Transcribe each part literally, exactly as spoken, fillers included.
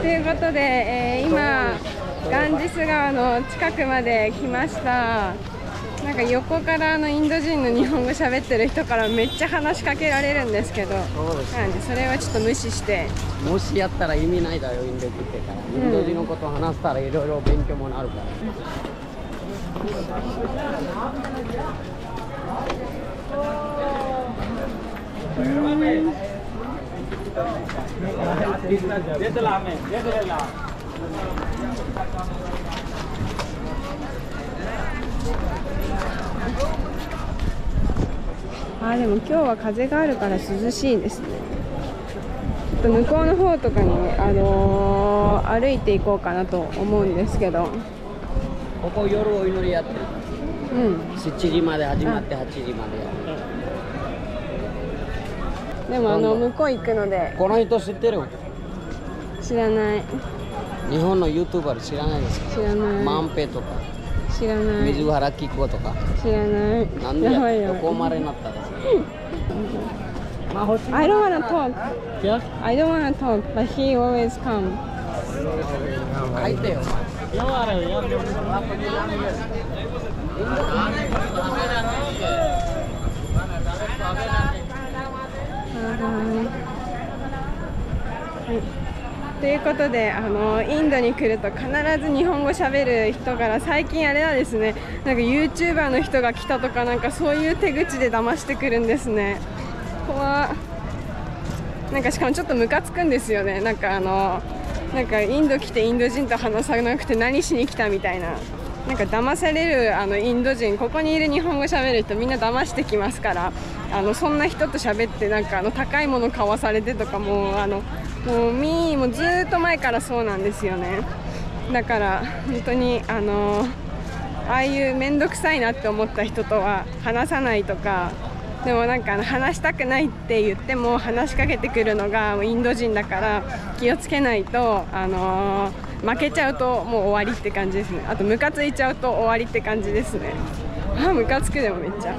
ということで、えー、今ガンジス川の近くまで来ました。なんか横からあのインド人の日本語喋ってる人からめっちゃ話しかけられるんですけど、 そうですね、なんでそれはちょっと無視して、無視やったら意味ないだよ、インド人ってから、うん、インド人のことを話したらいろいろ勉強もなるから、うんあ、でも今日は風があるから涼しいですね。ちょっと向こうの方とかに、あのー、歩いていこうかなと思うんですけど、ここ夜お祈りやってる、うん、しちじまで始まってはちじまでやる。でもあの向こう行くので。この人知ってる？知らない。日本のユーチューバー知らないですか？知らない。マンペとか知らない。水原希子とか知らない。なんでどこまでなったんですか？ I don't wanna talk. I don't wanna talk, but he always comes. 書いてよ。はい、ということで、あのインドに来ると必ず日本語しゃべる人から、最近あれなんですね、なんか ユーチューバー の人が来たとか、なんかそういう手口で騙してくるんですね。怖っ。なんかしかもちょっとムカつくんですよね。なんかあのなんかインド来てインド人と話さなくて何しに来たみたいな、なんか騙されるあのインド人、ここにいる日本語喋る人みんな騙してきますから、あのそんな人と喋って、なんかあの高いもの買わされてとか、もうあのもうみーもずーっと前からそうなんですよね。だから本当にあのああいう面倒くさいなって思った人とは話さないとか、でもなんかあの話したくないって言っても話しかけてくるのがインド人だから、気をつけないとあのー負けちゃうともう終わりって感じですね。あとムカついちゃうと終わりって感じですね。あ、ムカつく。でもめっちゃ、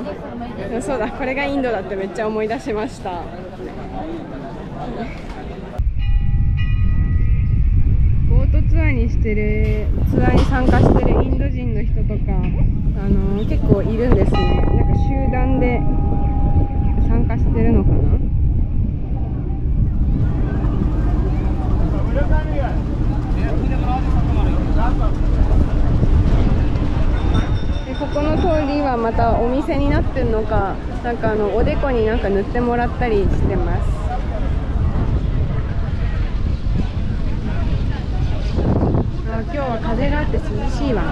でもそうだ、これがインドだってめっちゃ思い出しました。ボートツアーにしてるツアーに参加してるインド人の人とか、あのー、結構いるんですね。なんか集団で参加してるのかな。でここの通りはまたお店になってるのか、なんかあのおでこになんか塗ってもらったりしてます。あ、今日は風があって涼しいわ。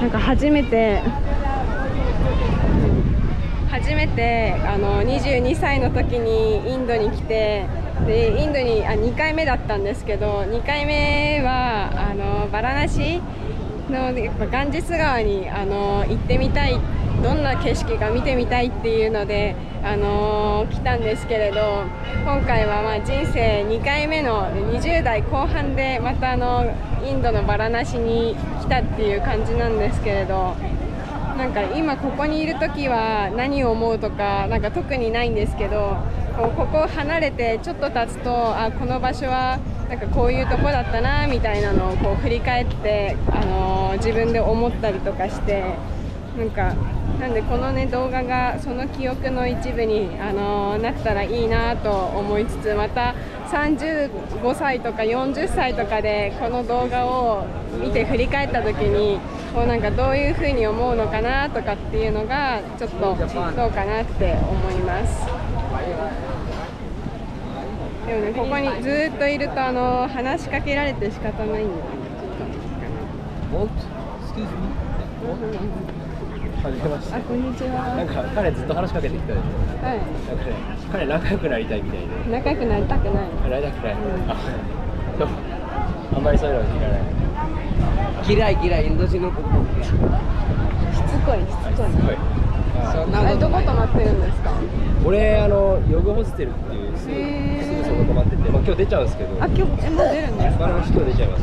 なんか初めて初めてあのにじゅうにさいの時にインドに来て、でインドにあにかいめだったんですけど、にかいめはあのバラナシのやっぱガンジス川にあの行ってみたい、どんな景色が見てみたいっていうのであの来たんですけれど、今回はまあ人生にかいめのにじゅうだいこうはんでまたあのインドのバラナシに来たっていう感じなんですけれど。なんか今ここにいる時は何を思うとかなんか特にないんですけど、ここを離れてちょっと経つと、あ、この場所はなんかこういうとこだったなみたいなのをこう振り返って、あのー、自分で思ったりとかして、なんかなんでこの、ね、動画がその記憶の一部に、あのー、なったらいいなと思いつつ、またさんじゅうごさいとかよんじゅっさいとかでこの動画を見て振り返った時に、こうなんかどういうふうに思うのかなとかっていうのがちょっとどうかなって思います。でもね、ここにずっといるとあの話しかけられて仕方ないんだよね。あ、こんにちは。なんか彼ずっと話しかけてきたでしょ。はい。彼仲良くなりたいみたいで。仲良くなりたくない。なりたくない。あんまりそういうの知らない。嫌い嫌い、インド人のこと。しつこいしつこい。そんなこと。どこ泊まってるんですか？俺あのヨグホステルっていうすぐそこ泊まってて、まあ今日出ちゃうんですけど。あ、今日えもう出るんですか？バランス今日出ちゃいま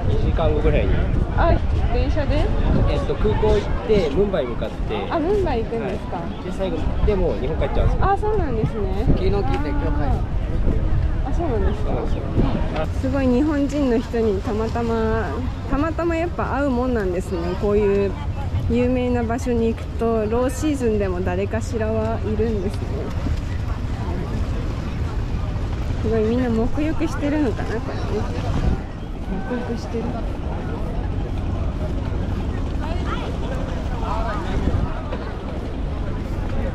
す。にじかんごぐらいに、あ、電車で、えっと、空港行ってムンバイ向かって、あ、ムンバイ行くんですか、はい、で最後でもう日本帰っちゃうんですよ。あ、そうなんですね。昨日聞いて今日帰る。あ、そうなんですか。すごい日本人の人にたまたまたまたまやっぱ会うもんなんですね。こういう有名な場所に行くとローシーズンでも誰かしらはいるんですね。すごいみんな沐浴してるのかな、これね。沐浴してる。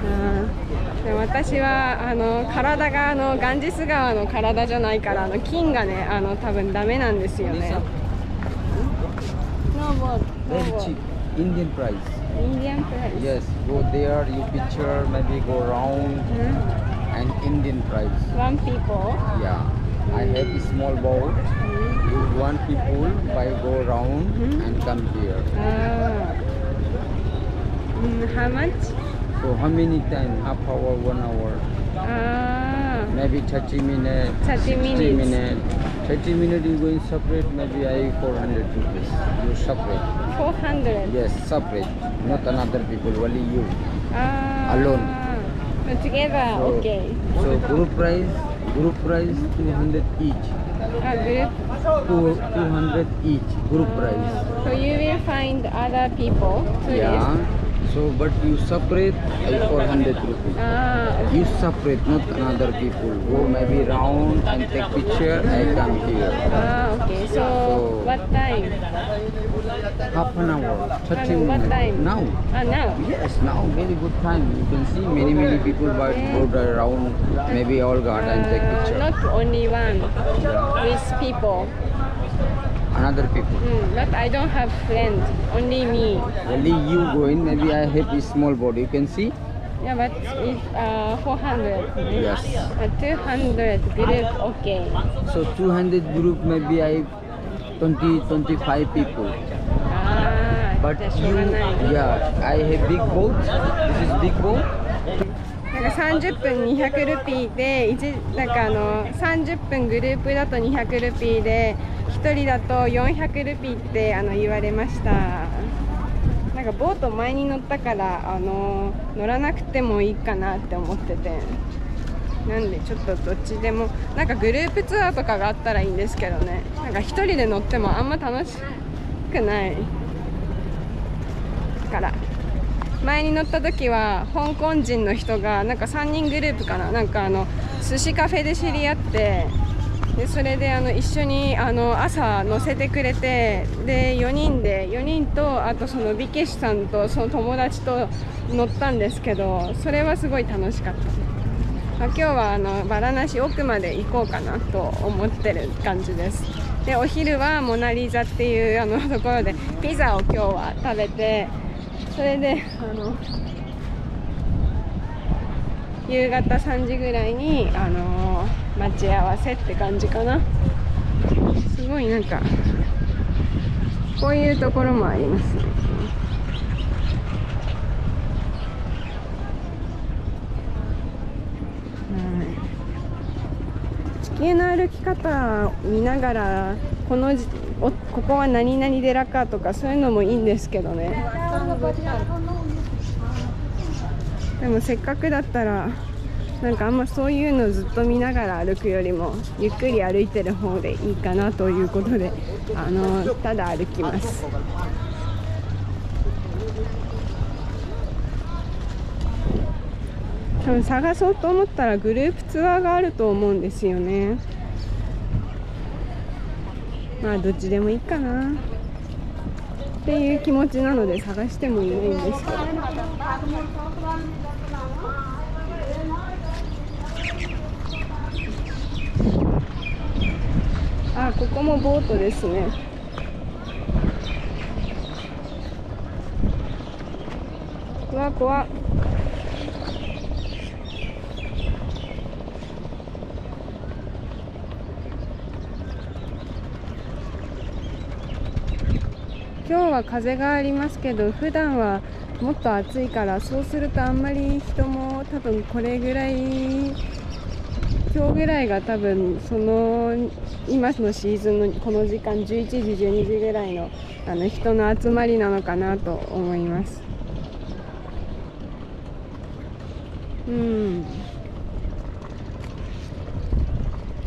あ、で私はあの体があのガンジス川の体じゃないから、あの菌がね、あの多分ダメなんですよね。Indian price. Indian price. Yes, go there. You picture, maybe go round. Mm. And Indian price. One people. Yeah, mm. I have a small boat. Mm. You one people by go round mm. and come here. Ah. Mm, how much? So how many time? Half hour, one hour. Ah. Maybe thirty minutes. Thirty minutes. minutes.thirty minutes you going separate, maybe I four hundred rupees. You separate. four hundred? Yes, separate. Not another people, only you. Ah. Alone. Together, so, okay. So group price, group price two hundred each. Ah, group? two hundred each, group ah. price. So you will find other people, tourists? Yeah. So but you separate, I four hundred rupees. Ah. You separate, not another people. Go maybe round and take picture. I come here. Ah, okay. So, so what time? Half an hour. thirty minutes. What time? Now. Ah, now. Yes, now. Very good time. You can see many many people by go around. Maybe all garden uh, and take picture. Not only one. With people. Another people. Mm, but I don't have friends. Only me. Only you going. Maybe I have a small body. You can see. Yeah, but it's uh, four hundred. Yes. Uh, two hundred group, okay. So two hundred group, maybe I twenty, twenty-five people. Ah, but that's you, nice. Yeah, I have big boat. This is big boat. なんかさんじゅっぷんにひゃくルピーで、なんかあのさんじゅっぷんグループだとにひゃくルピーで、ひとりだとよんひゃくルピーってあの言われました。なんかボート前に乗ったからあの乗らなくてもいいかなって思ってて、なんでちょっとどっちでもなんかグループツアーとかがあったらいいんですけどね。なんか一人で乗ってもあんま楽しくないから前に乗った時は香港人の人がなんかさんにんグループかな、なんかあの寿司カフェで知り合って、でそれであの一緒にあの朝乗せてくれて、でよにんでよにんとあとそのビケシュさんとその友達と乗ったんですけど、それはすごい楽しかった。まあ、今日はあのバラナシ奥まで行こうかなと思ってる感じです。でお昼はモナリザっていうあのところでピザを今日は食べて、それであの夕方さんじぐらいにあの待ち合わせって感じかな。すごいなんかこういうところもありますね。地形の歩き方見ながらこのおここは何々寺かとかそういうのもいいんですけどね。でもせっかくだったらなんかあんまそういうのずっと見ながら歩くよりもゆっくり歩いてる方でいいかなということで、あのただ歩きます。多分探そうと思ったらグループツアーがあると思うんですよね。まあどっちでもいいかなっていう気持ちなので探してもいないんですけど。あ、ここもボートですね。うわ、怖っ。今日は風がありますけど、普段はもっと暑いから、そうするとあんまり人も多分これぐらい今日ぐらいが多分その今のシーズンのこの時間じゅういちじじゅうにじぐらいの、あの人の集まりなのかなと思います。うん、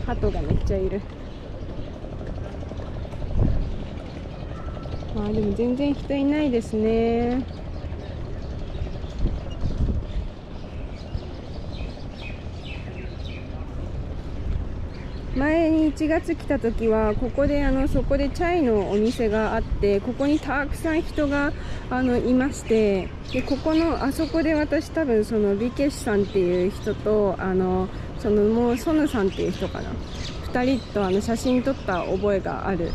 鳩がめっちゃいる。あ、でも全然人いないですね。前にいちがつ来た時はここであのそこでチャイのお店があって、ここにたくさん人があのいまして、でここのあそこで私多分そのビケシさんっていう人とあのそのもうソヌさんっていう人かな、ふたりとあの写真撮った覚えがある。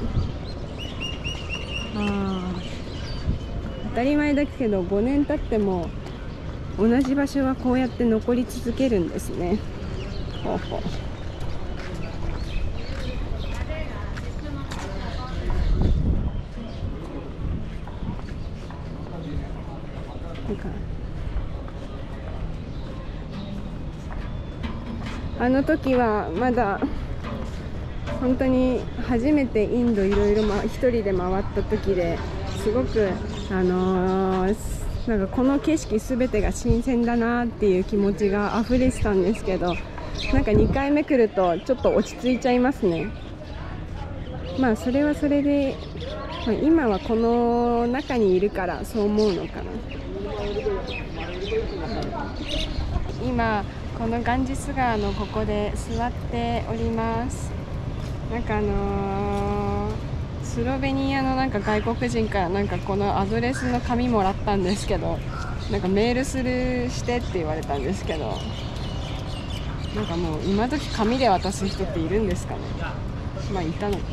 あ当たり前だけどごねん経っても同じ場所はこうやって残り続けるんですね。ほうほう。あの時はまだ本当に初めてインドいろいろ一人で回った時で、すごくあのー、なんかこの景色全てが新鮮だなっていう気持ちが溢れてたんですけど、なんかにかいめ来るとちょっと落ち着いちゃいますね。まあそれはそれで、まあ、今はこの中にいるからそう思うのかな。今このガンジス川のここで座っております。なんかあのー、スロベニアのなんか外国人からなんかこのアドレスの紙もらったんですけど、なんかメールするしてって言われたんですけど、なんかもう今時紙で渡す人っているんですかね。まあいたのか。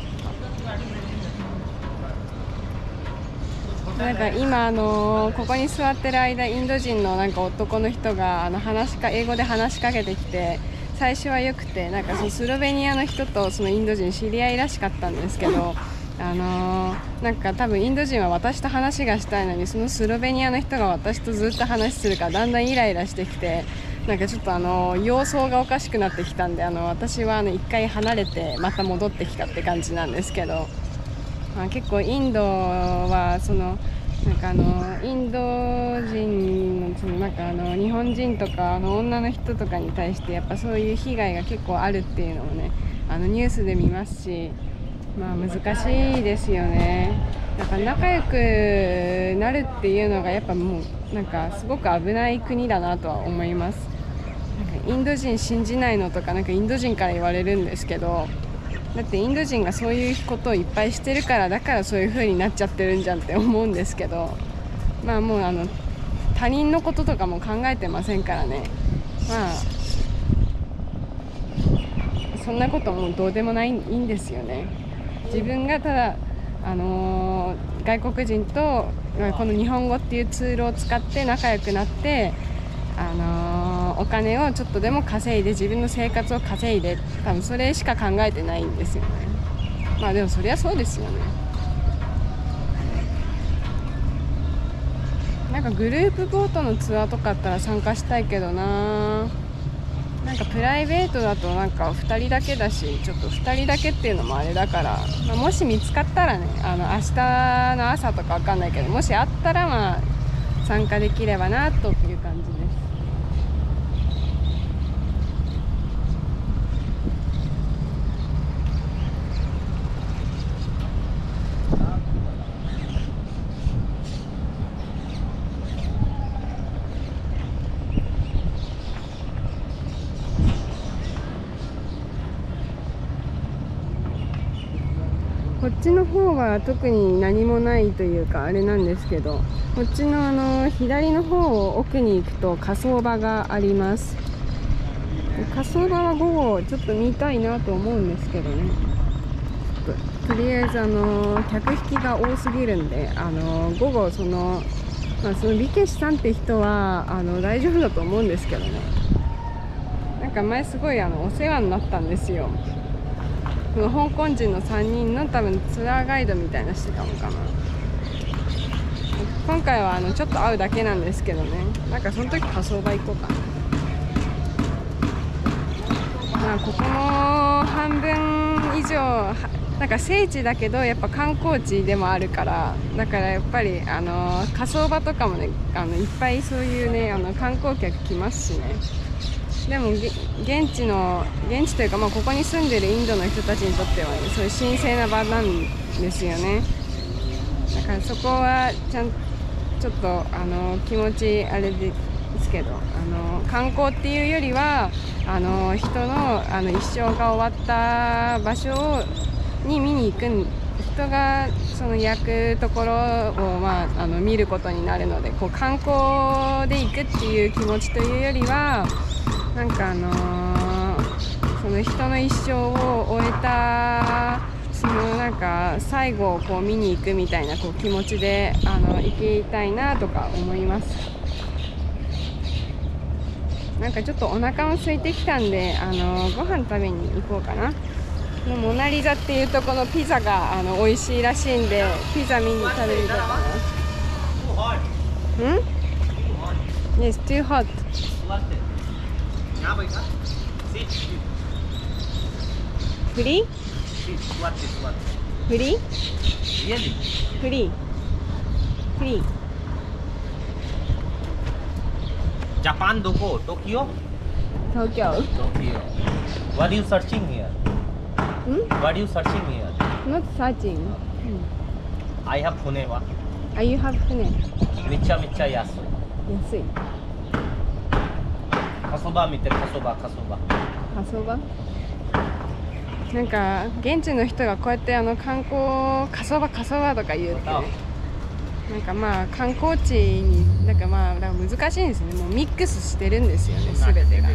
なんか今、あのー、ここに座ってる間、インド人のなんか男の人があの話しか英語で話しかけてきて、最初はよくて、なんかそのスロベニアの人とそのインド人知り合いらしかったんですけど、あのー、なんか多分インド人は私と話がしたいのに、そのスロベニアの人が私とずっと話するからだんだんイライラしてきて、なんかちょっとあのー、様相がおかしくなってきたんで、あのー、私はあの一回離れてまた戻ってきたって感じなんですけど。結構インドはそのなんかあのインド人 の, そのなんかあの日本人とかの女の人とかに対してやっぱそういう被害が結構あるっていうのもね、あのニュースで見ますし、まあ難しいですよね。なんか仲良くなるっていうのがやっぱもうなんかすごく危ない国だなとは思います。なんかインド人信じないのと か, なんかインド人から言われるんですけど、だってインド人がそういうことをいっぱいしてるから、だからそういう風になっちゃってるんじゃんって思うんですけど、まあもうあの他人のこととかも考えてませんからね。まあそんなこともどうでもないいいんですよね。自分がただあのー、外国人とこの日本語っていうツールを使って仲良くなって、あのーお金をちょっとでも稼いで自分の生活を稼いで、多分それしか考えてないんですよね。まあでもそりゃそうですよね。なんかグループボートのツアーとかあったら参加したいけどな。なんかプライベートだとなんかふたりだけだし、ちょっとふたりだけっていうのもあれだから、まあ、もし見つかったらね、あの明日の朝とかわかんないけど、もしあったらまあ参加できればなという感じです。こっちの方は特に何もないというかあれなんですけど、こっちのあの左の方を奥に行くと火葬場があります。火葬場は午後ちょっと見たいなと思うんですけどね。とりあえずあの客引きが多すぎるんで、あの午後その、まあ、そのビケシさんって人はあの大丈夫だと思うんですけどね。なんか前すごいあのお世話になったんですよ。香港人のさんにんの多分ツアーガイドみたいなしてたのかな。今回はあのちょっと会うだけなんですけどね。なんかその時火葬場行こうかな。まあ、ここも半分以上なんか聖地だけどやっぱ観光地でもあるから、だからやっぱりあの火葬場とかもね、あのいっぱいそういうねあの観光客来ますしね。でも現地の現地というか、まあ、ここに住んでるインドの人たちにとっては、ね、そういう神聖な場なんですよね。だからそこはちゃんちょっとあの気持ちあれですけど、あの観光っていうよりはあの人の、あの一生が終わった場所をに見に行く、人がその焼くところを、まあ、あの見ることになるので、こう観光で行くっていう気持ちというよりはなんかあのー、その人の一生を終えたそのなんか最後をこう見に行くみたいなこう気持ちであの行きたいなとか思います。なんかちょっとお腹も空いてきたんで、あのー、ご飯食べに行こうかな。モナリザっていうとこのピザがあの美味しいらしいんで、ピザ見に食べるとかな。うん？ Yes, too hot. Free? Free? Free? Free? Japan, どこ? Tokyo? Tokyo. Tokyo. What are you searching here?Hmm? What are you searching here? Not searching. Hmm. I have Pune. Wa? Ah, you have Pune. Micha micha yasu. Yasui. Kasoba mite kasoba kasoba. Kasoba? なんか現地の人がこうやってあの観光カソバカソバとか言うって、ね、なんかまあ観光地になんかまあ難しいんですね。もうミックスしてるんですよね、すべてが。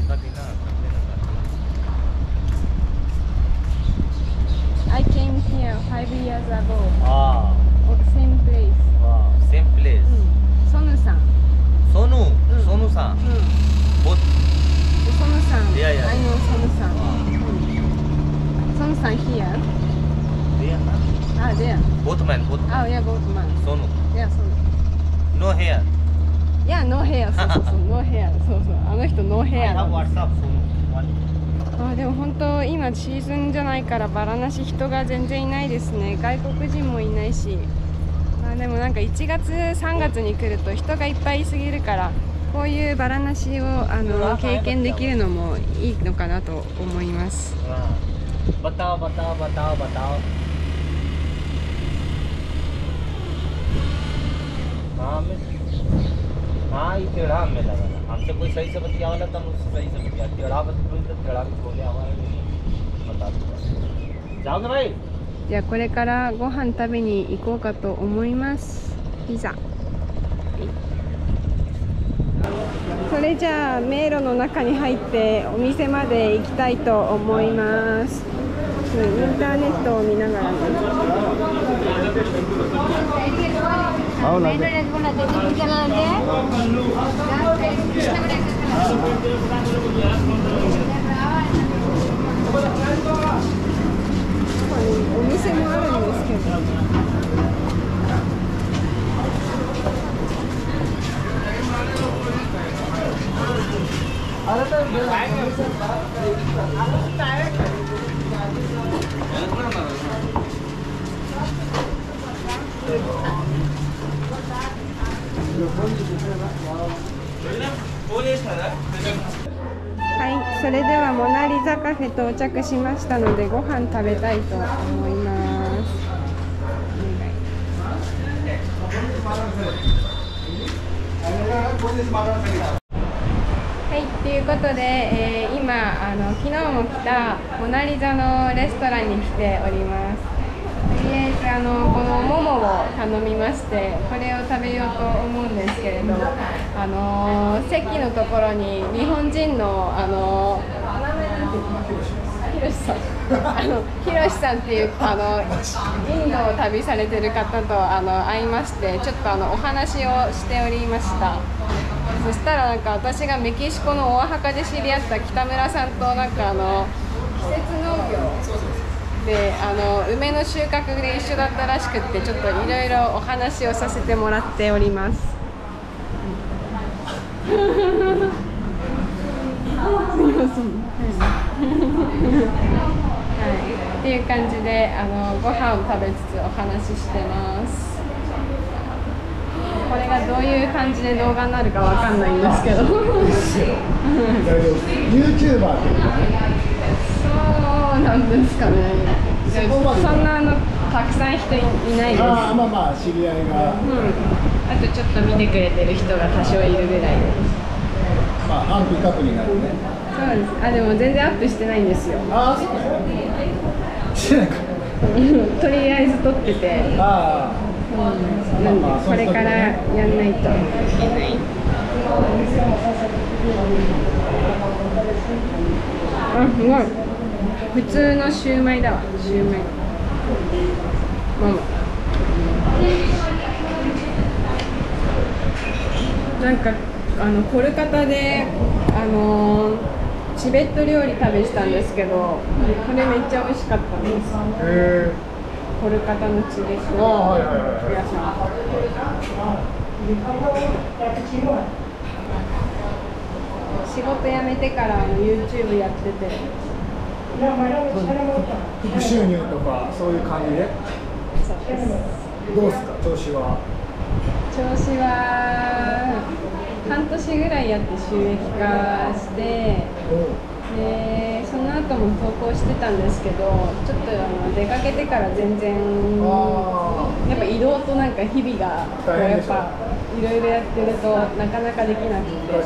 I came here five years ago. Ah. Same place. Ah, same place. Sonu-san. Sonu. Sonu-san. Both. Sonu-san. Yeah, yeah. I know Sonu-san. Sonu-san here. There. Ah, there. Both man. Both. Ah, yeah, both man. Sonu. Yeah, Sonu. No hair. Yeah, no hair. So, so, so, no hair. So, so. あの人 no hair. I have WhatsApp. Sonu.あ、でも本当今シーズンじゃないからバラなし人が全然いないですね。外国人もいないし、あ、でもなんかいちがつさんがつに来ると人がいっぱいすぎるから、こういうバラなしをあの経験できるのもいいのかなと思います。バターバターバターバターラーメン、あー、いてラーメンだからहमसे कोई सही से बतिया वाला था, मुझसे सही से बतिया टेढ़ा बतिया टेढ़ा भी बोले हमारे बता दो जाओ ना भाई। じゃあこれからご飯食べに行こうかと思います。ピザ。それじゃあ迷路の中に入ってお店まで行きたいと思います。インターネットを見ながら。お店もあるんですけど。はい、それではモナリザカフェ到着しましたので、ご飯食べたいと思います。はい、ということで、えー、今あの昨日も来たモナリザのレストランに来ております。あのこのモモを頼みまして、これを食べようと思うんですけれど、あの席のところに日本人のあのひろしさんあのひろしさんっていうあのインドを旅されてる方とあの会いまして、ちょっとあのお話をしておりました。そしたらなんか私がメキシコのオアハカで知り合った北村さんとなんかあの季節農業であの梅の収穫で一緒だったらしくって、ちょっといろいろお話をさせてもらっております。はい、っていう感じであのご飯を食べつつお話ししてます。これがどういう感じで動画になるかわかんないんですけど。YouTuber そうなんですかね。そんなあのたくさん人いないです。ああ、まあまあ知り合いが、うん、あとちょっと見てくれてる人が多少いるぐらいです。まあ安否確認があるね。そうです。あ、でも全然アップしてないんですよ。ああ、そうですね。とりあえず撮ってて、ああ、うん、なんでこれからやんないといけない。あ、すごい普通のシューマイだわ、シューマイ。ママ。なんか、あの、コルカタで、あのー、チベット料理食べしたんですけど、これめっちゃ美味しかったんです。へー。コルカタのチベット料理屋さん。仕事辞めてから、あの、YouTube やってて。副収入とかそういう感じで。どうですか、調子は。調子は半年ぐらいやって収益化して、でその後も投稿してたんですけど、ちょっとあの出かけてから全然、やっぱ移動となんか日々がやっぱいろいろやってるとなかなかできなくて。うん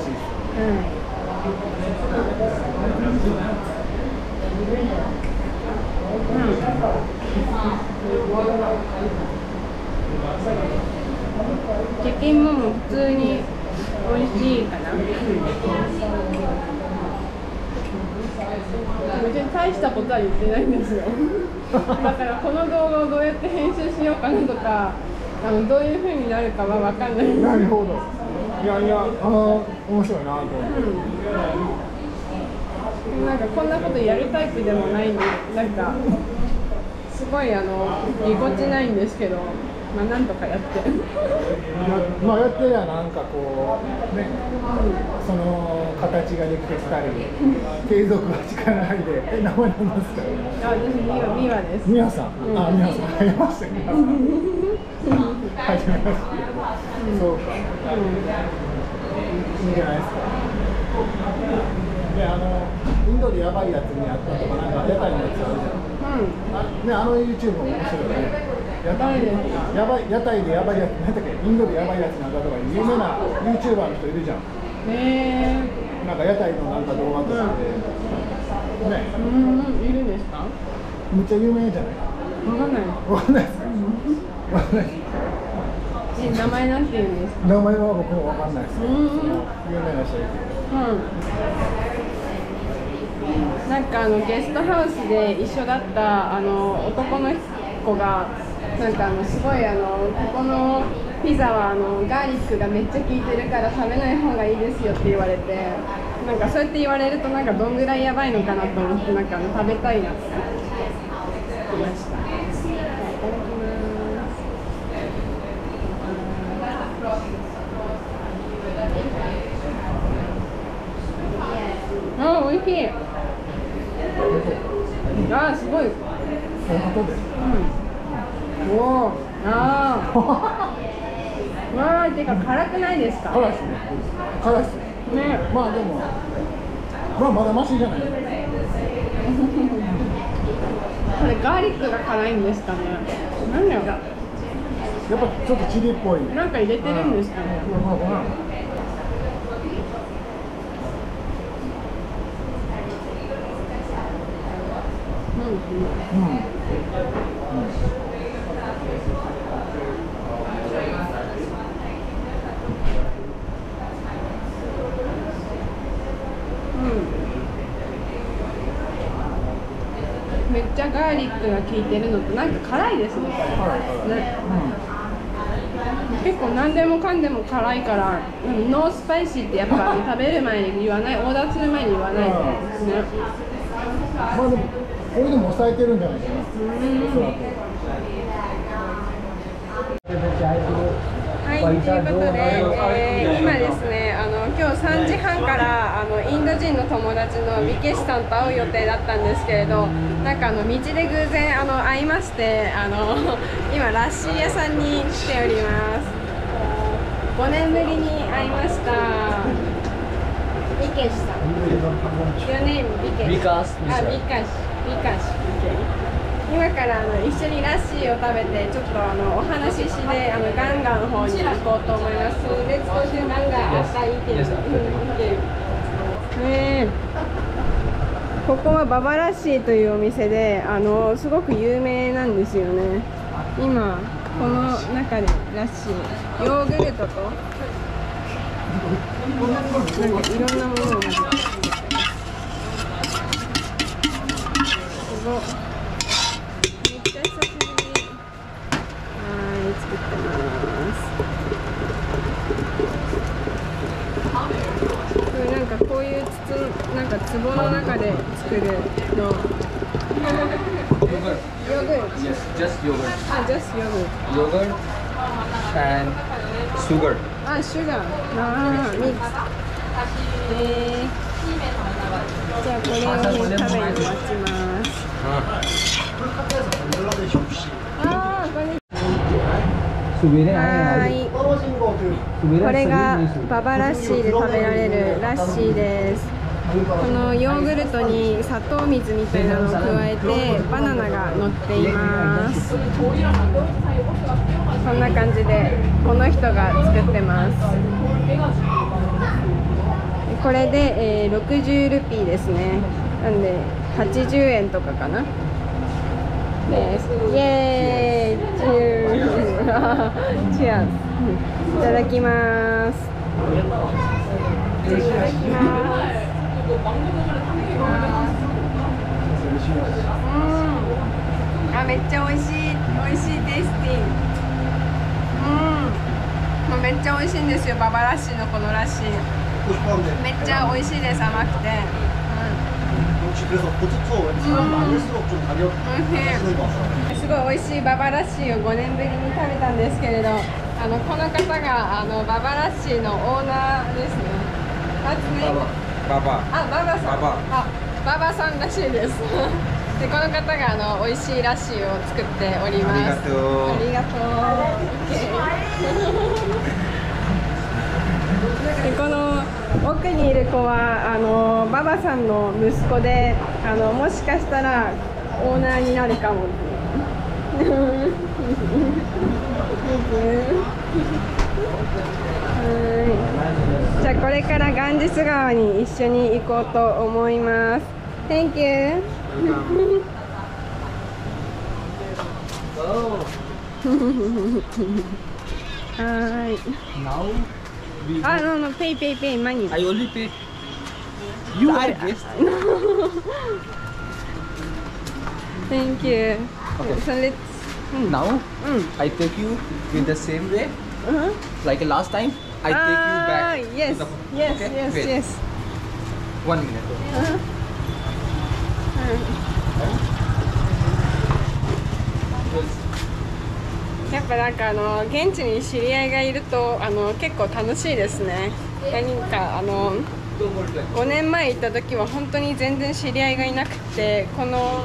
うん、チキンもも普通に美味しいかな。別に大したことは言ってないんですよ。だからこの動画をどうやって編集しようかなとか、あのどういうふうになるかは分かんない。なるほど。いやいや、あの面白いなと思って。うん、なんかこんなことやるタイプでもないんで、なんかすごいあのぎこちないんですけど、まあなんとかやってま, まあやってりゃなんかこうね、その形ができてきたり、継続は力入れ。え、名前なんですか？あ、私ミワです。ミワさん、うん、あ、ミワさん会いましたね。初めまして。そうか、うん、いいんじゃないですか。で、あのインドでやばいやつにやったとか、なんか屋台のやつあるじゃん。うん。ね、あの YouTube も面白いね。屋台でやばい、屋台でやばいやつ、なんだっけ、インドでやばいやつなんだとか、有名な YouTuber の人いるじゃん。へえ。なんか屋台のなんか動画とかで。うん、ね。うん、いるんですか？めっちゃ有名じゃない？わかんない。わかんないです。わかんない。え、名前なんて言うんですか？名前は僕もわかんないです。うん。有名な人いて。うん。なんかあのゲストハウスで一緒だったあの男の子がなんかあのすごいあのここのピザはあのガーリックがめっちゃ効いてるから食べない方がいいですよって言われて、なんかそうやって言われるとなんかどんぐらいやばいのかなと思って、なんかあの食べたいなって思ってました。あー、おいしい。あー、すごい。うん。おー、あー。わー、てか辛くないですか？辛いですね。辛いですね。ね。まあでも、まあまだマシじゃない。これガーリックが辛いんですかね。なんだよ。やっぱちょっとチリっぽい。なんか入れてるんですかね。うんうん、めっちゃガーリックが効いてるのとなんか辛いですね。結構何でもかんでも辛いから、うん、ノースパイシーってやっぱ食べる前に言わない、オーダーする前に言わないですね。うん、これでも抑えてるんじゃないかな。はい、ということで、えー、今ですね、あの今日さんじはんからあのインド人の友達のビケシさんと会う予定だったんですけれど、なんかあの道で偶然あの会いまして、あの今ラッシー屋さんに来ております。ごねんぶりに会いました。ビケシさん。 Your name? ビケシ。ビカシ。あ、ビカシ。ビカシ。今からあの一緒にラッシーを食べて、ちょっとあのお話ししてあのガンガンの方に行こうと思います。で、少しガンガン明日行ける。ねえ。ここはババラッシーというお店で、あのすごく有名なんですよね。今この中でラッシー、ヨーグルトとなんかいろんなものを混ぜて。めっちゃ久しぶりに作ってます。これなんかこういう筒、なんか壺の中で作るの。ヨーグルト。Just yogurt。あ、just yogurt。Yogurt and sugar。あ、sugar。ああ、ミックス。えー。じゃあこれをね食べに待ちます。ああ、こんにちは。これがババラッシーで食べられるラッシーです。このヨーグルトに砂糖水みたいなのを加えてバナナが乗っています。こんな感じでこの人が作ってます。これで、えー、ろくじゅうルピーですね。なんで。はちじゅうえんとかかな。ね、イエーイ、チューチュー。いただきます。いただきます。あ、めっちゃ美味しい。美味しいテイスティン。うん、もうめっちゃ美味しいんですよ。ババラッシーのこのラッシーめっちゃ美味しいです。甘くて。すごい美味しいババラッシーをごねんぶりに食べたんですけれど、あのこの方があのババラッシーのオーナーですね。ババあババさんあババさんらしいです。でこの方があの美味しいラッシーを作っております。ありがとう。ありがとう。この奥にいる子はあのババさんの息子で、あのもしかしたらオーナーになるかも。じゃあこれからガンジス川に一緒に行こうと思います。Thank you。はい。あ、no no pay pay pay money. I only pay. You are guest. Thank you. Okay. So let's now. I take you in the same way. Like last time, I take you back. Yes. Yes. Yes. Yes. One minute.やっぱなんかあの現地に知り合いがいるとあの結構楽しいですね。何かあのごねんまえ行った時は本当に全然知り合いがいなくて、この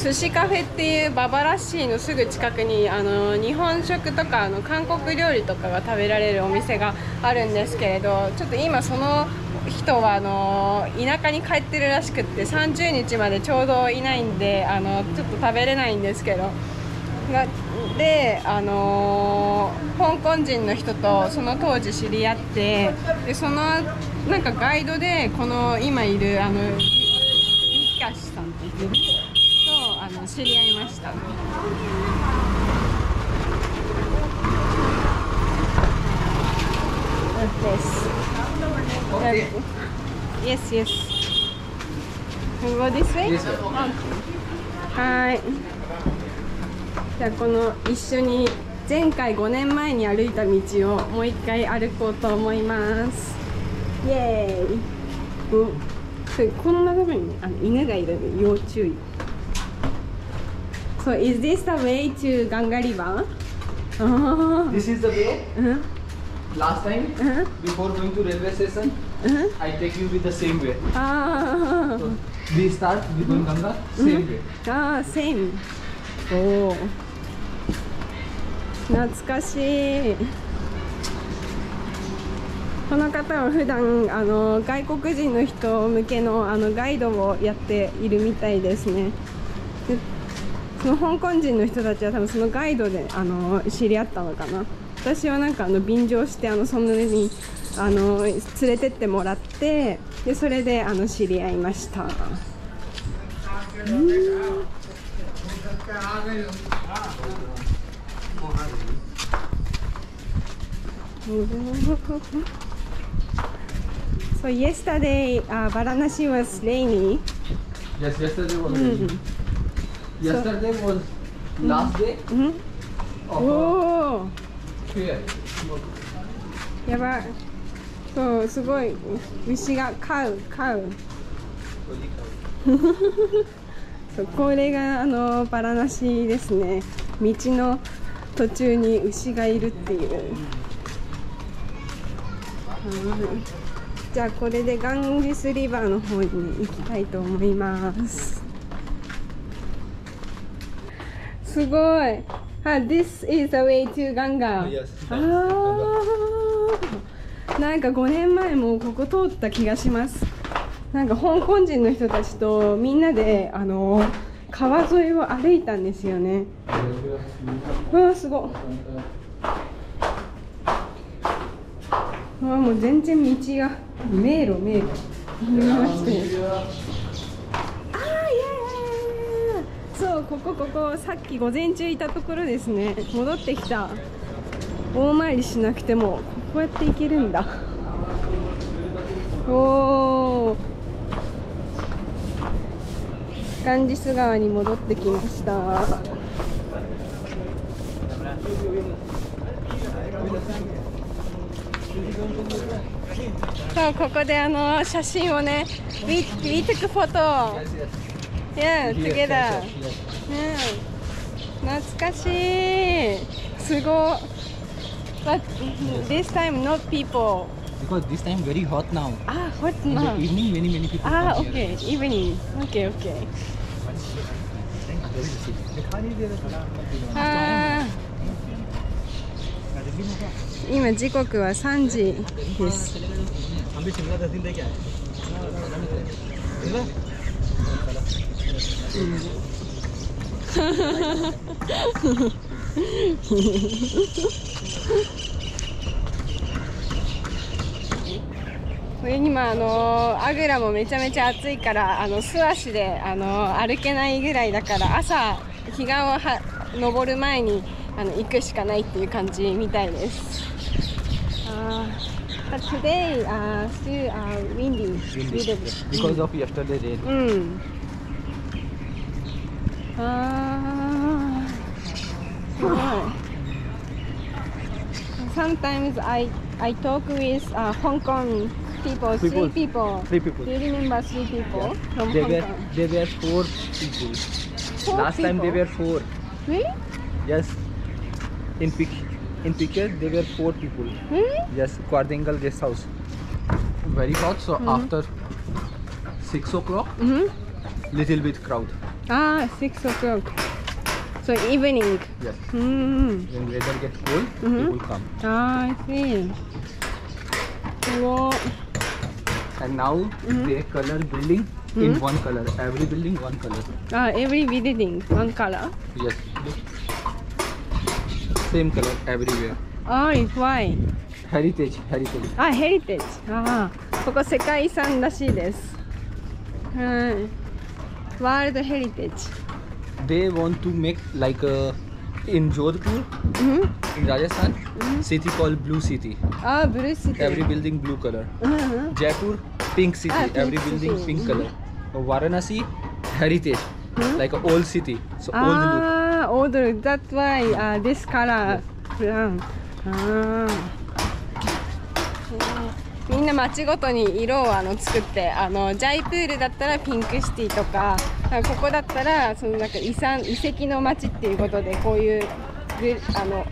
寿司カフェっていうババラッシーのすぐ近くにあの日本食とかあの韓国料理とかが食べられるお店があるんですけれど、ちょっと今その人はあの田舎に帰ってるらしくって、さんじゅうにちまでちょうどいないんであのちょっと食べれないんですけど。がで、あのー、香港人の人とその当時知り合って、でそのなんかガイドでこの今いるあのリカシさんっていうとあの知り合いました。はい。じゃあこの一緒に前回ごねんまえに歩いた道をもう一回歩こうと思います。イエーイ。うん、そうこんなところに、ね、あの犬がいるので要注意。So is this the way to Ganga River? This is the way. Last time before going to railway station, Mm-hmm. I take you with the same way. Ah. So we start with mm-hmm. Ganga same mm-hmm. way. Ah, same. Oh. 懐かしい。この方は普段あの外国人の人向けのあのガイドをやっているみたいですね。でその香港人の人たちは多分そのガイドであの知り合ったのかな。私はなんかあの便乗してあのそんなにあの連れてってもらってでそれであの知り合いました。So yesterday, uh, Varanasi was rainy. Yes, yesterday was rainy. Mm-hmm. Yesterday so, was mm-hmm. last day. Mm-hmm. Oh. Here. Yaba. So, すごい牛が飼う飼う。そうこれがあのバラナシですね。道の途中に牛がいるっていう。うん、じゃあこれでガンジスリバーの方に行きたいと思います。すごい。あ、this is the way to Ganga。あ、なんかごねんまえもここ通った気がします。なんか香港人の人たちとみんなであの川沿いを歩いたんですよね。うん、すごい。もう全然道が迷路迷路見えましたね。あー、いやそうここここさっき午前中いたところですね。戻ってきた。大回りしなくてもこうやって行けるんだ。おー、ガンジス川に戻ってきました。そうここであの写真をね、we we took photo, yeah together, うん、懐かしい、すごい。But this time not people. Because this time very hot now. Ah, hot now. Evening many many people. Ah, okay, evening, okay, okay. ああ。今時刻はさんじです。今あのアグラもめちゃめちゃ暑いからあの素足であの歩けないぐらいだから朝日が昇る前に。あの行くしかないっていう感じみたいです。ああ、today ah still ah windy because of yesterday rain。うん。ああ、すごい。Sometimes I I talk with ah Hong Kong people, three people. Three people. Do you remember three people from Hong Kong? They were they were four people. Last time they were four. Really? Yes.In pic, in pictures there were four people. Hmm? Yes, Quadrangle guest house. Very hot, so mm-hmm. after six o'clock, mm-hmm. little bit crowd. Ah, six o'clock. So evening. Yes. Mm-hmm. When weather gets cold, mm-hmm. people come. Ah, I see. Whoa. And now mm-hmm. they color building mm-hmm. in one color. Every building one color. Ah, every building one color. Yes.Same color everywhere. Ah, why? Heritage, heritage. Ah, heritage. Ah, ここ世界遺産らしいです。うん。World heritage. They want to make like a in Jodhpur, in Rajasthan, city called Blue City. Ah, Blue City. Every building blue color. Jaipur, pink city. Every building pink color. Varanasi, heritage, like an old city, so old look.Older, that's why uh, this color brown. Ah. みんな街ごとに色をあの作ってあのジャイプールだったらピンクシティとかここだったらそのなんか遺産遺跡の街っていうことでこういうあの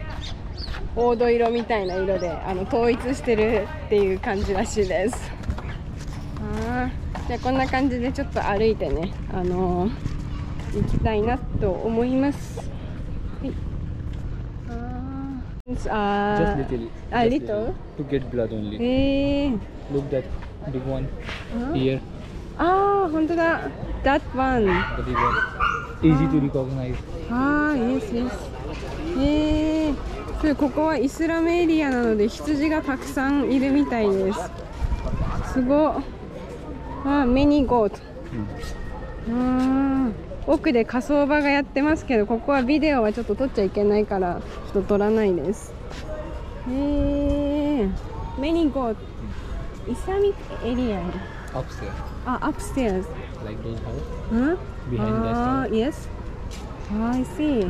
黄土色みたいな色であの統一してるっていう感じらしいです。じゃあこんな感じでちょっと歩いてね、あのー、行きたいなと思います。はい。あー、just little. A little? To get blood only. Hey. Look that big one here. Ah, 本当だ。That one. The big one. Easy to recognize. Ah, yes, yes. Hey. そう、ここはイスラムエリアなので羊がたくさんいるみたいです。すごっ。あ、many goats。あー。奥で火葬場がやってますけど、ここはビデオはちょっと撮っちゃいけないからちょっと撮らないです。へえー、メニゴーイサミックエリア upstairs あ、upstairs like those house behind the house yes I see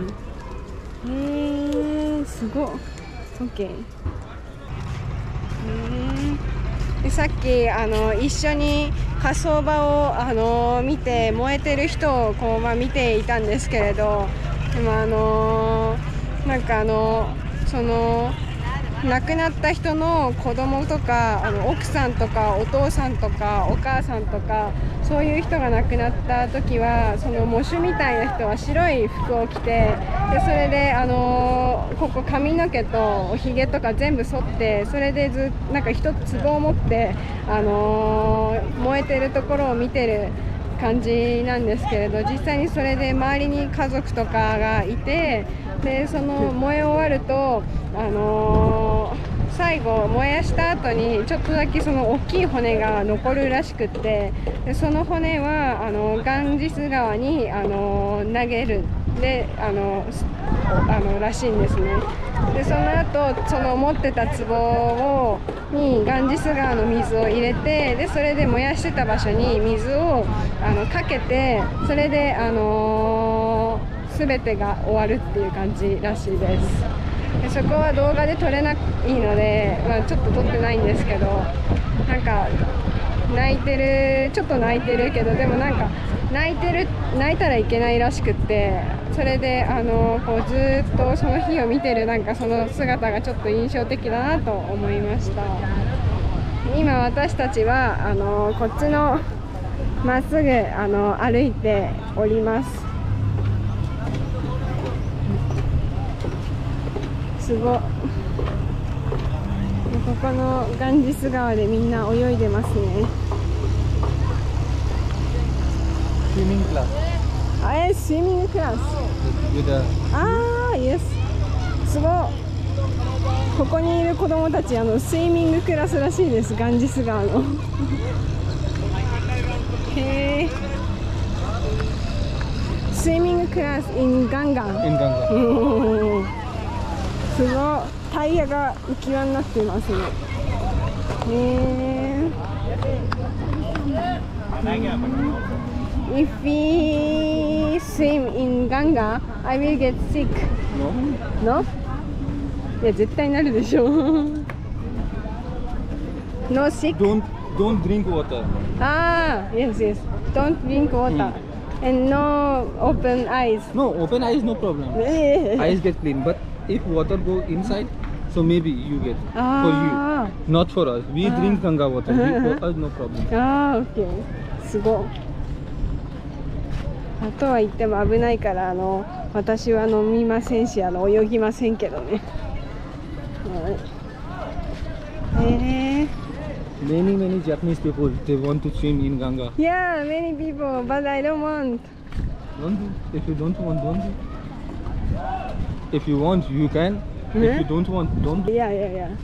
へえー、すごっ OK へえー、でさっきあの一緒に火葬場を、あのー、見て燃えてる人をこう、まあ、見ていたんですけれど、でも、あのー、なんか、あのー、その亡くなった人の子供とかあの奥さんとかお父さんとかお母さんとかそういう人が亡くなった時はその喪主みたいな人は白い服を着て、でそれで、あのー、ここ髪の毛とおひげとか全部剃って、それでずなんか一つ壺を持って、あのー、燃えてるところを見てる感じなんですけれど、実際にそれで周りに家族とかがいて、でその燃え終わると、あのー、最後燃やした後にちょっとだけその大きい骨が残るらしくって、でその骨はあのガンジス川に、あのー、投げるで、あのー、あのらしいんですね。でその後その持ってた壺をにガンジス川の水を入れて、でそれで燃やしてた場所に水をあのかけて、それで、あのー、全てが終わるっていう感じらしいです。でそこは動画で撮れないので、まあ、ちょっと撮ってないんですけど、なんか泣いてるちょっと泣いてるけど、でもなんか泣いてる泣いたらいけないらしくって、それで、あのー、こうずーっとその日を見てるなんかその姿がちょっと印象的だなと思いました。今私たちはあのー、こっちのまっすぐ、あのー、歩いております。すごっ。ここのガンジス川でみんな泳いでますね。スイミングクラス。あえ、スイミングクラス。ああ、イエス。すごい。ここにいる子供たち、あのスイミングクラスらしいです。ガンジス川の。へえ。スイミングクラス in ガンガン。in ガンガン。すごい。タイヤが浮き輪になってますね。えー、If we swim in Ganga, I will get sick. No? No? いや絶対なるでしょ。No sick? Don't don't drink water. Ah, yes yes. Don't drink water. And no open eyes. No open eyes no problem. Eyes get clean, but if water go inside.So maybe you get for you, not for us. We drink Ganga water. For us, no problem. Ah, okay. すごい。あとは言っても危ないから、あの私は飲みませんし、あの泳ぎませんけどね。ええ。Many many Japanese people they want to swim in Ganga. Yeah, many people, but I don't want. Don't do. If you don't want, don't do. If you want, you can.If you don't want, don't. Yeah, yeah, yeah.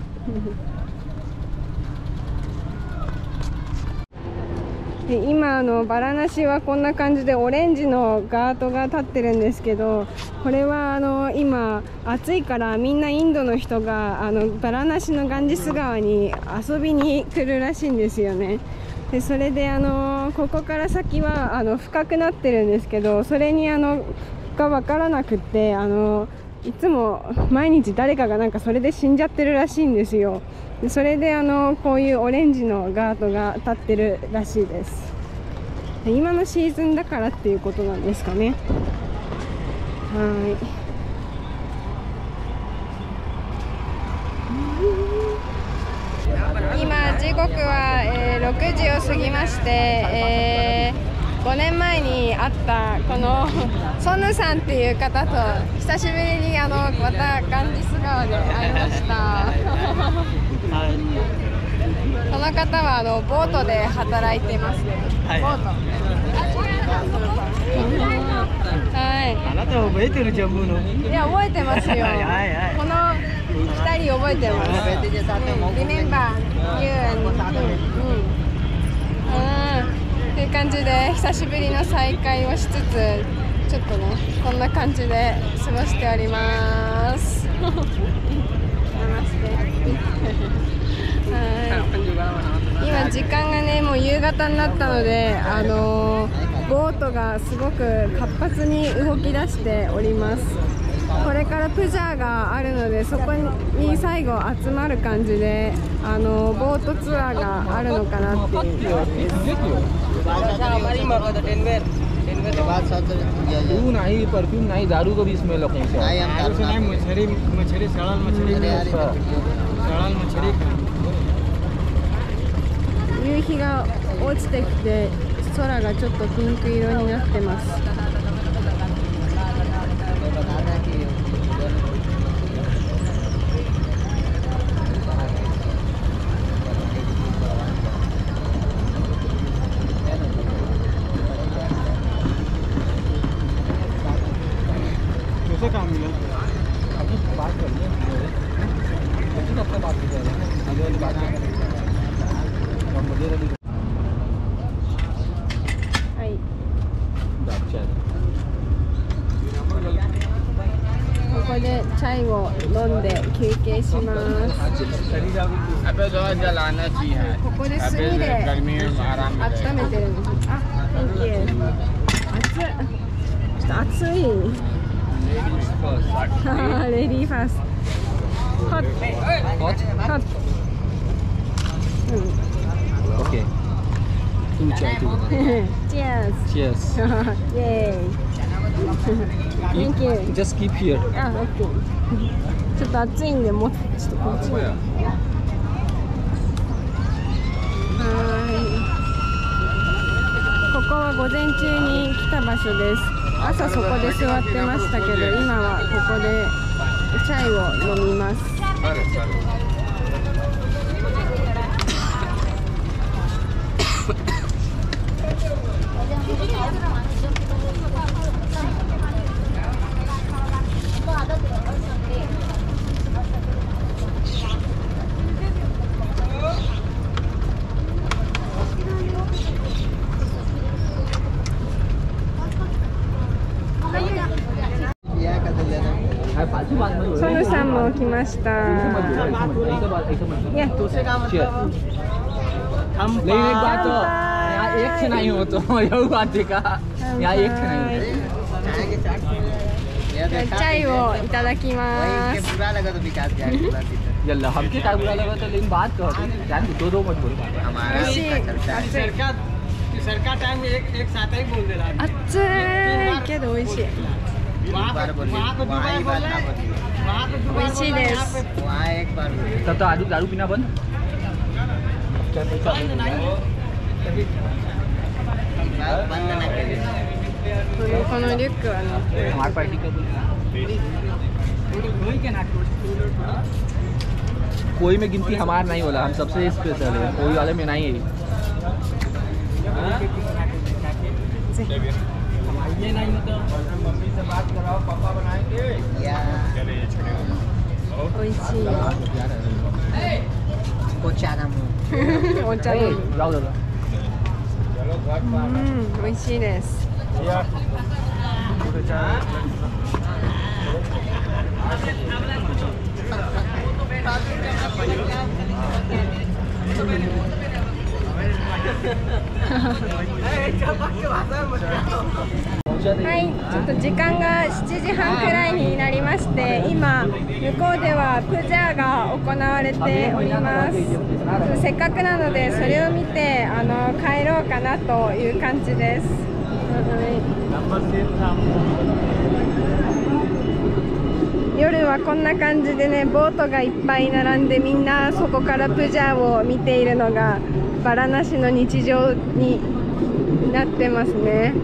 で今あのバラナシはこんな感じでオレンジのガートが立ってるんですけど、これはあの今暑いからみんなインドの人があのバラナシのガンジス川に遊びに来るらしいんですよね。でそれであのここから先はあの深くなってるんですけど、それにあのが分からなくってあの。いつも毎日誰かがなんかそれで死んじゃってるらしいんですよ。でそれであのこういうオレンジのガードが立ってるらしいです。で今のシーズンだからっていうことなんですかね。はい。今時刻は、えー、ろくじを過ぎまして、えー、ごねんまえに会ったこのソヌさんっていう方と久しぶりにあのまたガンジス川で会いましたこの方はあのボートで働いてますね、はい、ボートはいあなた覚えてるじゃん、ブーのいや覚えてますよはいはい、はい、このふたり覚えてます。リメンバー、ユーのタドル。っていう感じで久しぶりの再会をしつつ、ちょっとねこんな感じで過ごしております。ナマステ。はい。今時間がねもう夕方になったので、あのー、ボートがすごく活発に動き出しております。これからプジャーがあるのでそこに最後集まる感じであのボートツアーがあるのかなっていうようです。夕日が落ちてきて空がちょっとピンク色になってます。ここでチャイを飲んで休憩します。ここで炭で温めてるんです。あ、Thank you。熱、ちょっと熱い。レディーファースト。ホット。ホット。うん。オッケー。Cheers。Cheers。イエーイ。Just keep here. あ、okay. ちょっと暑いんでもうちょっとこっちに。はい。ここは午前中に来た場所です。朝そこで座ってましたけど、今はここでチャイを飲みます。ソヌさんも来ました。チャイをいただきます。熱いけど美味しい。美味しいです。このリュックはね。ये नहीं तो मम्मी से बात कराओ पापा बनाएंगे या चले ये छोड़े ओई सी ओचाना मु ओचाना लाओ लाओ चलो घर पर ओई सी नेस याはい、ちょっと時間がしちじはんくらいになりまして、今、向こうではプジャーが行われております。せっかくなので、それを見てあの帰ろうかなという感じです。はい、夜ははこんな感じでね、ボートがいっぱい並んで、みんなそこからプジャーを見ているのがバラナシの日常になってますね。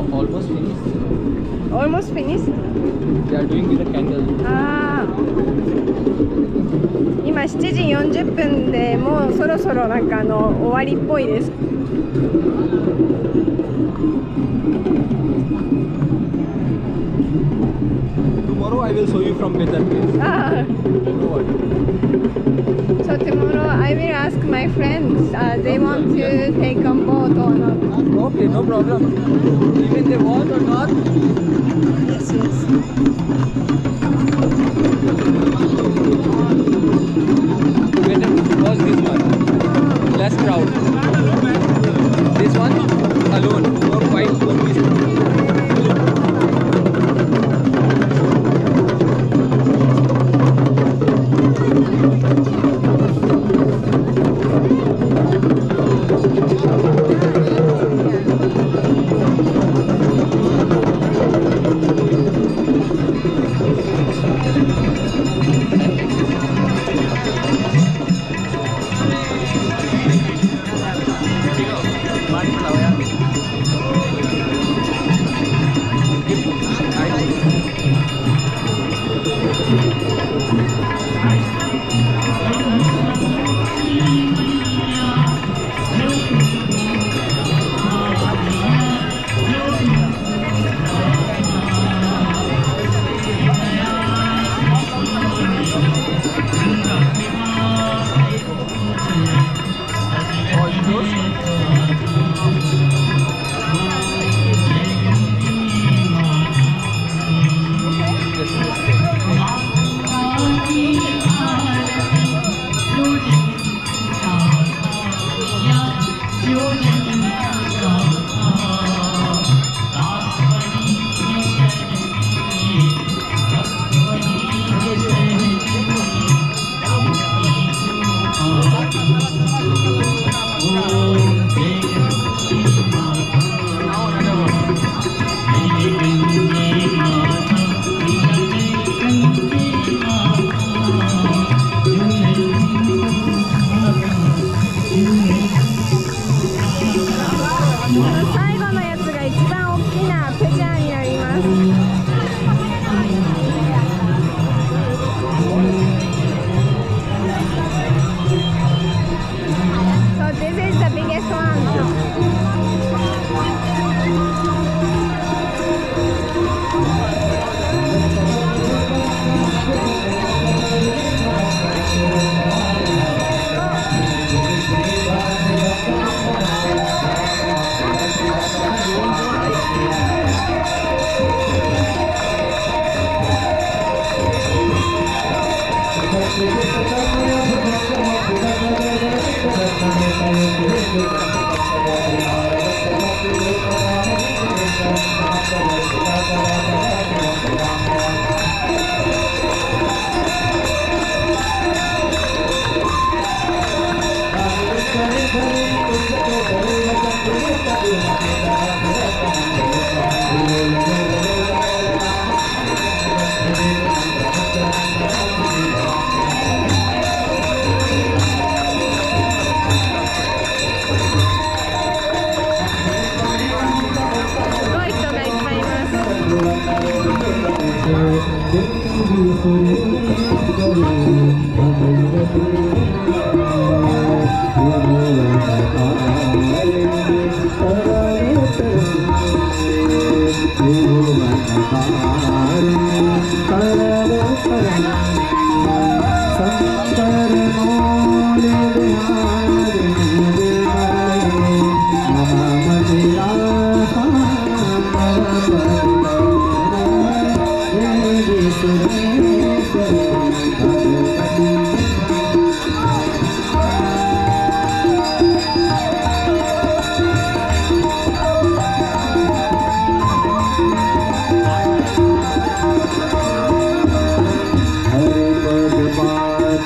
Almost finished. Almost finished? They are doing with a candle. Ah. 今しちじよんじゅっぷんで、もうそろそろなんかあの終わりっぽいです。Tomorrow I will show you from better place. Ah. So tomorrow I will ask my friends. Uh, they want to take on board or not. Okay, no problem. Even they want or not. Yes, yes. Better was this one. Less crowd. This one alone. More quiet, more peaceful.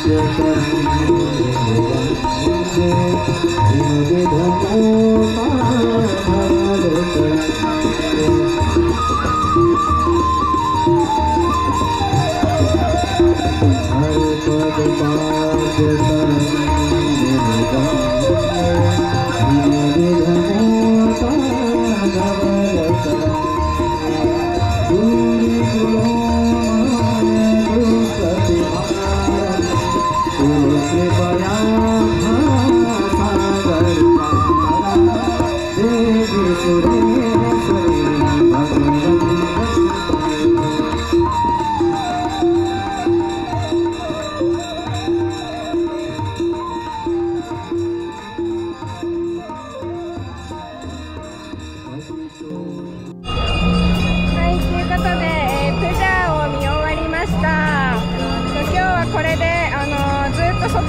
Thank you.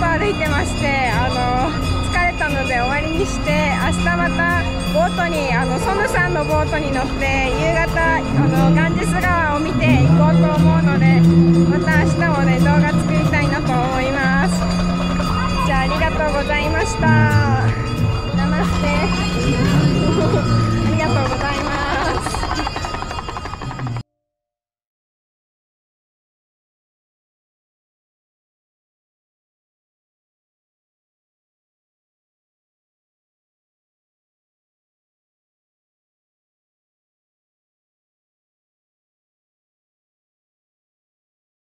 歩いてまして、あの疲れたので終わりにして、明日またボートにあのソムさんのボートに乗って夕方あのガンジス川を見ていこうと思うので、また明日もね動画作りたいなと思います。じゃあありがとうございました。